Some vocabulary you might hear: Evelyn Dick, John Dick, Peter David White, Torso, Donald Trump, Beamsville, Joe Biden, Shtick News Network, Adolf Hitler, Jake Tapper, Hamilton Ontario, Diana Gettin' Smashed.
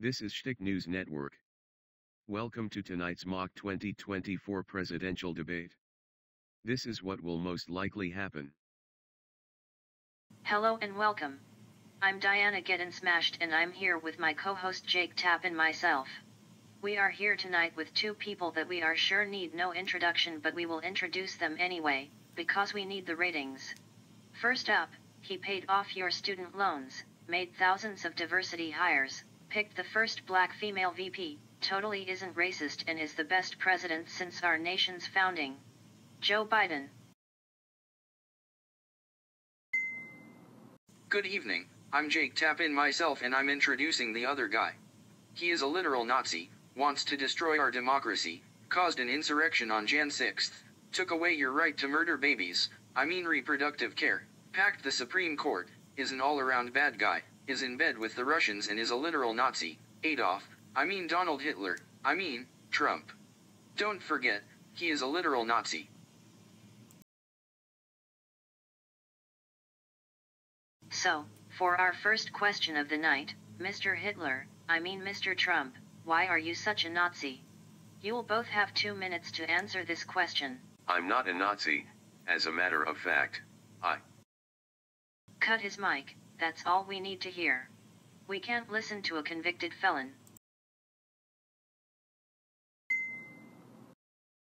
This is Shtick News Network. Welcome to tonight's mock 2024 presidential debate. This is what will most likely happen. Hello and welcome. I'm Diana Gettin' Smashed, and I'm here with my co-host Jake Tapper and myself. We are here tonight with two people that we are sure need no introduction, but we will introduce them anyway, because we need the ratings. First up, he paid off your student loans, made thousands of diversity hires, picked the first black female VP, totally isn't racist, and is the best president since our nation's founding. Joe Biden. Good evening, I'm Jake Tapper myself, and I'm introducing the other guy. He is a literal Nazi, wants to destroy our democracy, caused an insurrection on Jan 6th, took away your right to murder babies, I mean reproductive care, packed the Supreme Court, is an all-around bad guy, is in bed with the Russians, and is a literal Nazi, Adolf, I mean Donald Hitler, I mean Trump. Don't forget, he is a literal Nazi. So, for our first question of the night, Mr. Hitler, I mean Mr. Trump, why are you such a Nazi? You'll both have 2 minutes to answer this question. I'm not a Nazi, as a matter of fact, I... Cut his mic. That's all we need to hear. We can't listen to a convicted felon.